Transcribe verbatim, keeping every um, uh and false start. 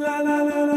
La la la.